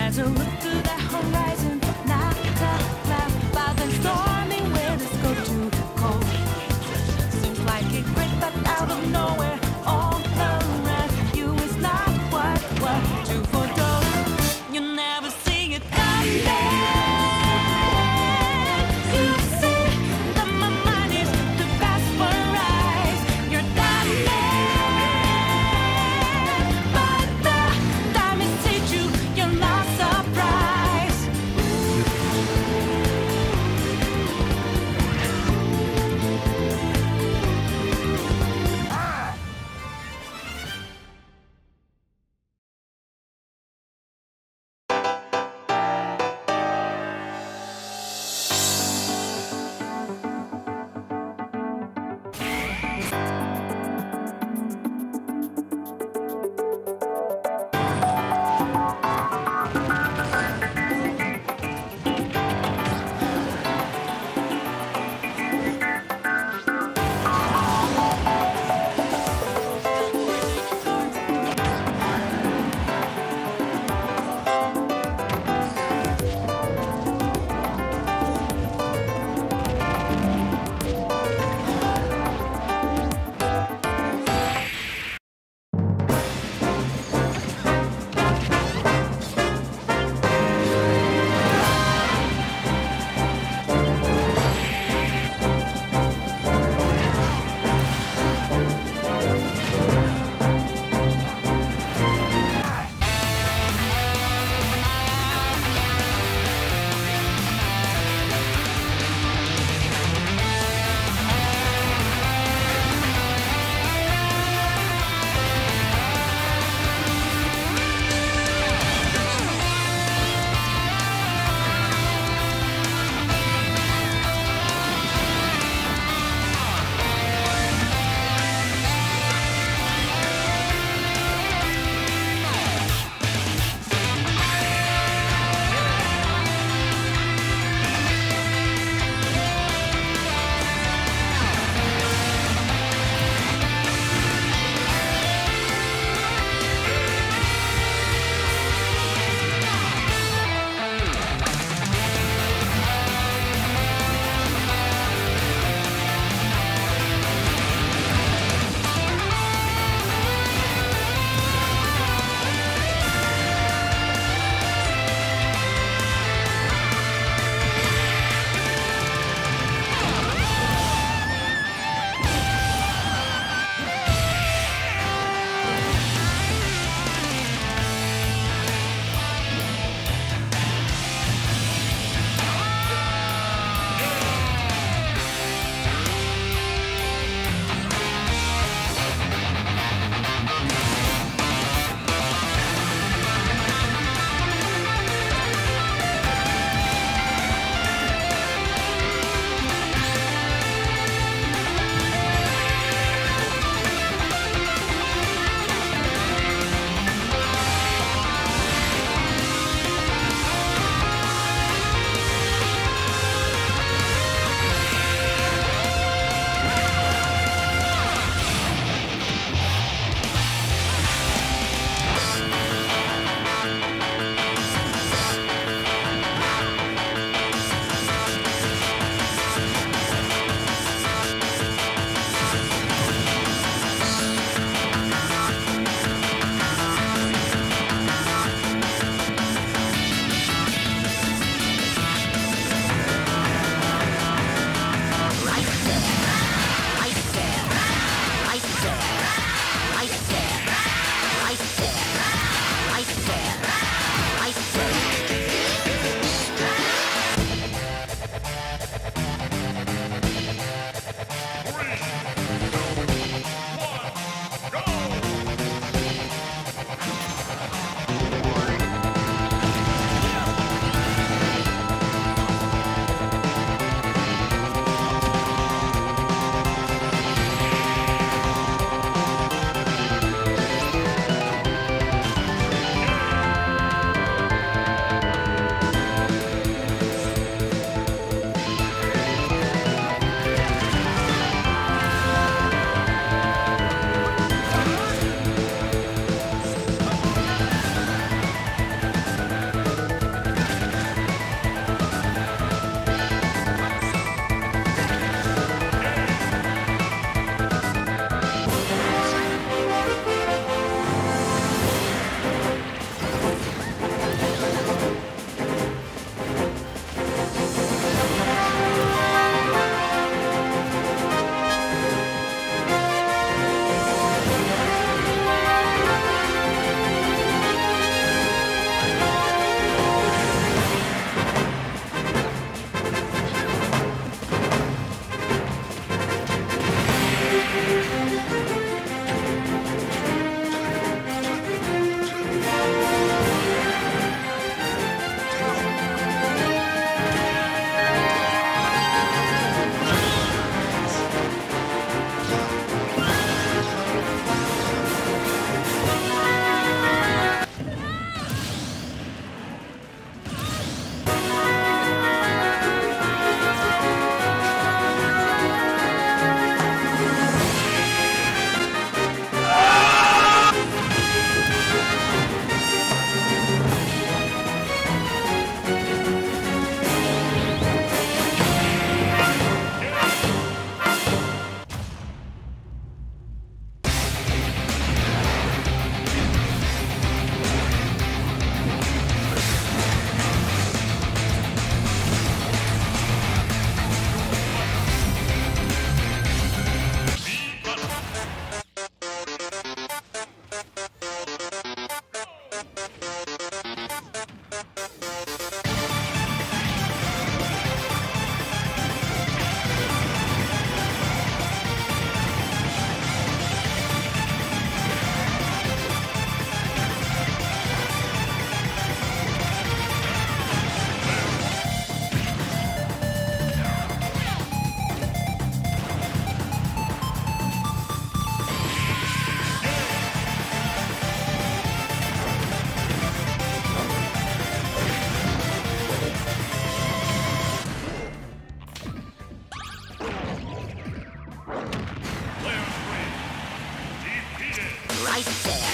as I look through the horizon, knocked up, loud, wild and stormy, where does go to cold? Seems like it crept up out of nowhere, all around you is not what you foretold. You never see it coming. You see that my mind is the best for eyes. You're done there, but the time it hit you, you're not surprised. Ah! I said.